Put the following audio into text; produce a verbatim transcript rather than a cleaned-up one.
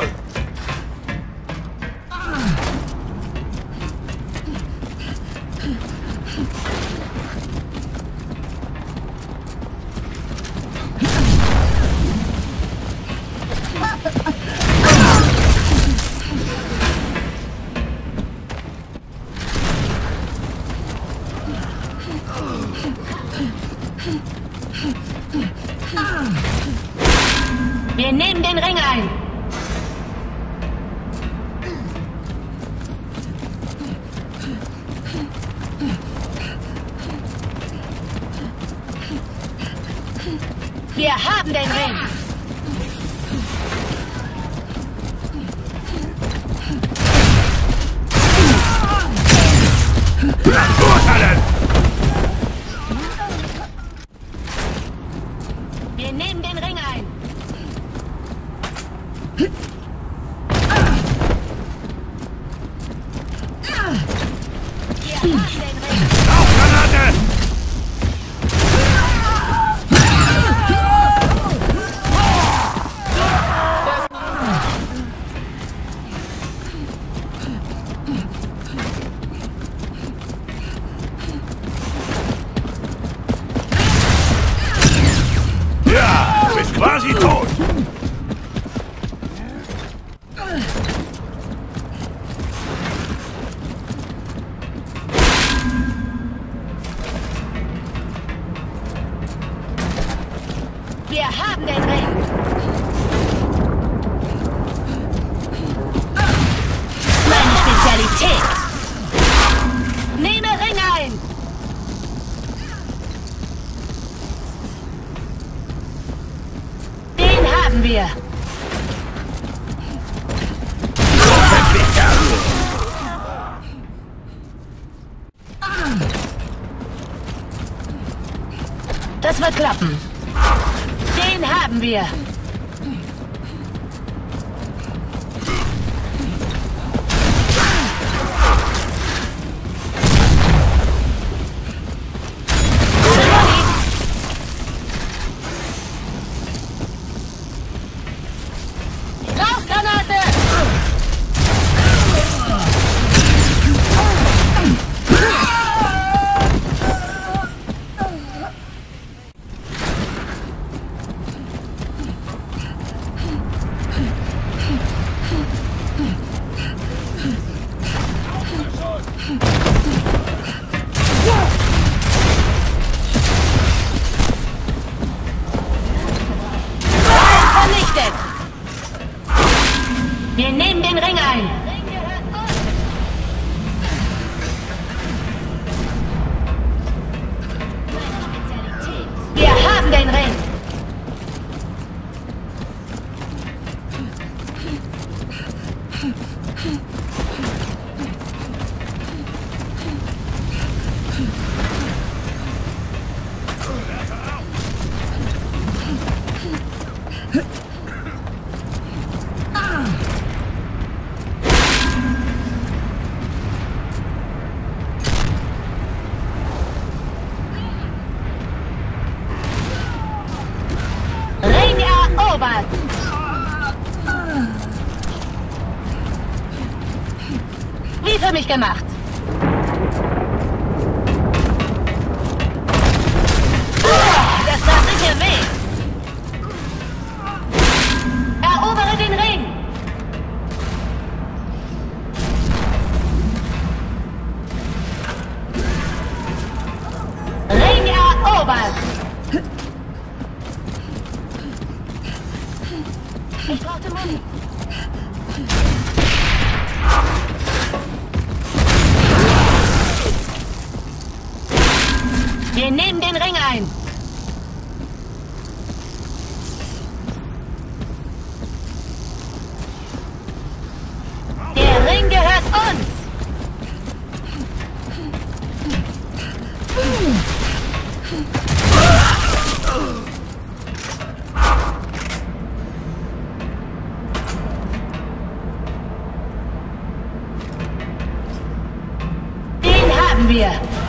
down! Wir nehmen den Ring ein. Wir haben den Ring. Wir nehmen den Ring ein. Quasi tot! Wir haben den Ring! Meine Spezialität! Nehme Ring ein! Wir. Das wird klappen. Den haben wir. Wir nehmen den Ring ein. Wir haben den Ring. Wie für mich gemacht. Das darf ich hier weg. Erobere den Ring. Ring erobert. Ich brauchte Money. Wir nehmen den Ring ein. Der Ring gehört uns. Den haben wir.